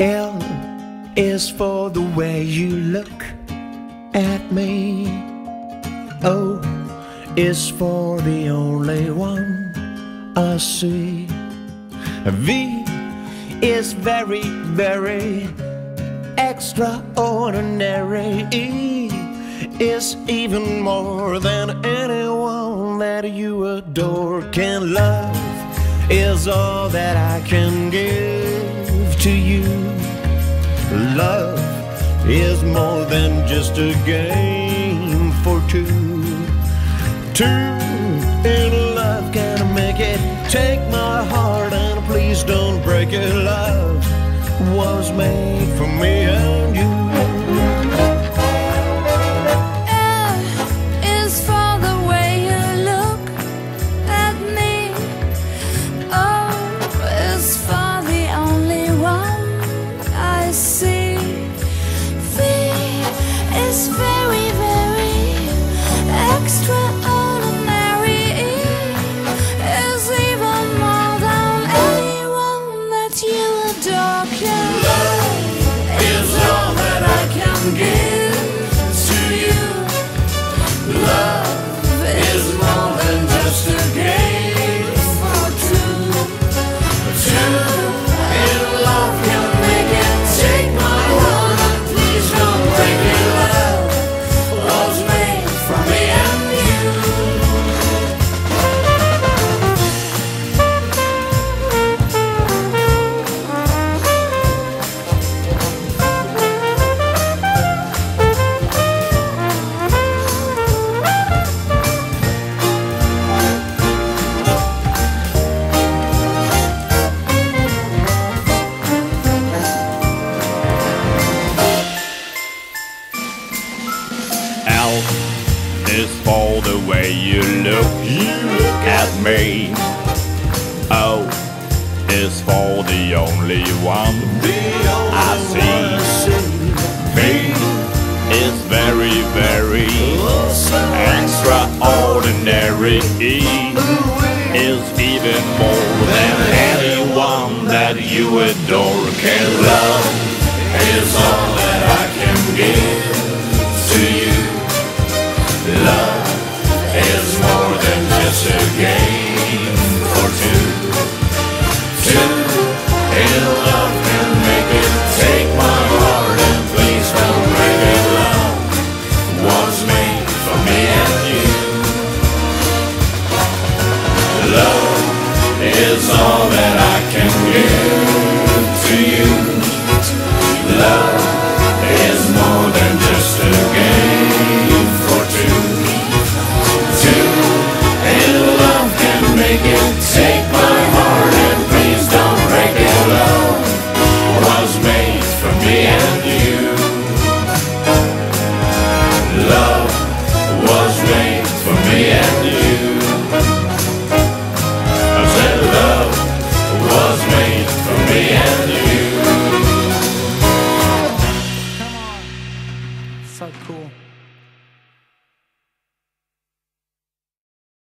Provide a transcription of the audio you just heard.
L is for the way you look at me. O is for the only one I see. V is very, very extraordinary. E is even more than anyone that you adore can love. Is all that I can give to you. Love is more than just a game for two. Two in love can make it. Take my heart and please don't break it. Love was made for me and you. L is for the way you look at me. O is for the only one I see. V is very, very extraordinary. E is even more than anyone that you adore can love. Is all that I can give to you. Love is more than just a game for two. Two in love can make it. Take my heart and please don't break it. Love was made for me and you. Love is all that I can give to you. Love is more than just a game for two. Two in love can make it. Take my heart and please don't break it. Love was made for me and you.